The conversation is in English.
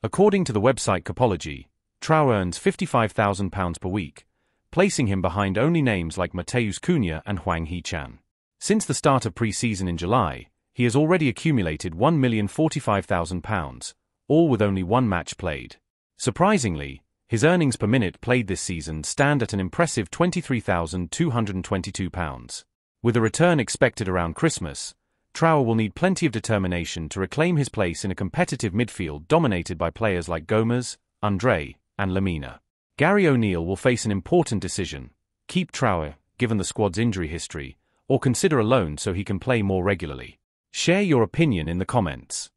According to the website Capology, Trower earns £55,000 per week, placing him behind only names like Matheus Cunha and Hwang Hee-chan. Since the start of pre-season in July, he has already accumulated £1,045,000, all with only one match played. Surprisingly, his earnings per minute played this season stand at an impressive £23,222. With a return expected around Christmas, Trower will need plenty of determination to reclaim his place in a competitive midfield dominated by players like Gomez, Andre, and Lamina. Gary O'Neill will face an important decision: keep Trower, given the squad's injury history, or consider a loan so he can play more regularly. Share your opinion in the comments.